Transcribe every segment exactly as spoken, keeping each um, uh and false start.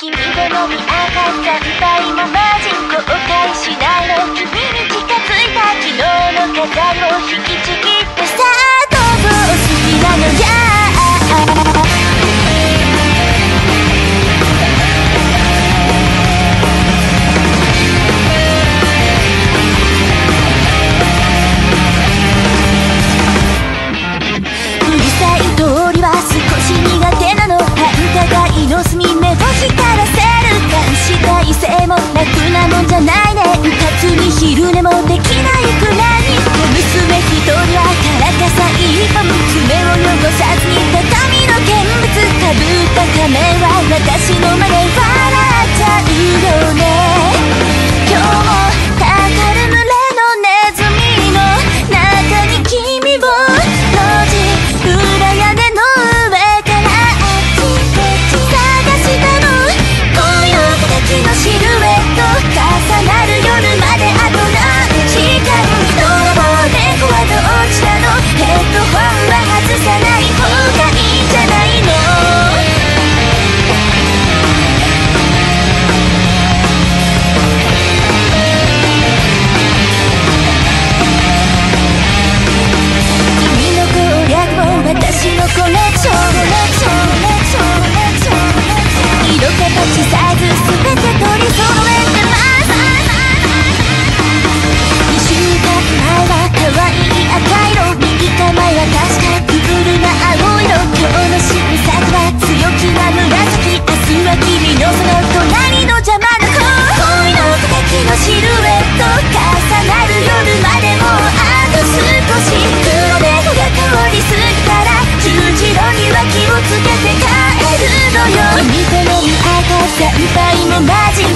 君でも見上がった歌いもマジ後悔しないの。君に近づいた昨日の飾りを引きちぎってさあどうぞお好きなのや昼寝もできないくらい娘一人はからかさ一本爪を汚さずに畳の見物かぶった仮面は私のまで笑っちゃうよね。今日もたたる群れのネズミの中に君を路地裏屋根の上から探したの。紅葉たちのシルエット重なる夜まで先輩もマジ後悔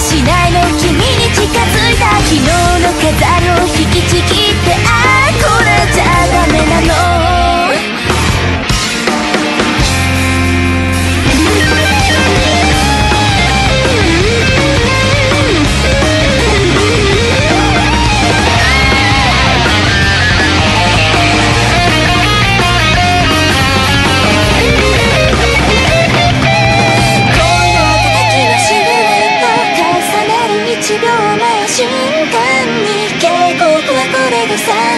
しないの。君に近づいた昨日の飾るを引きちぎって、ああこれじゃダメなの。いちびょうまえ瞬間に警告はこれでさ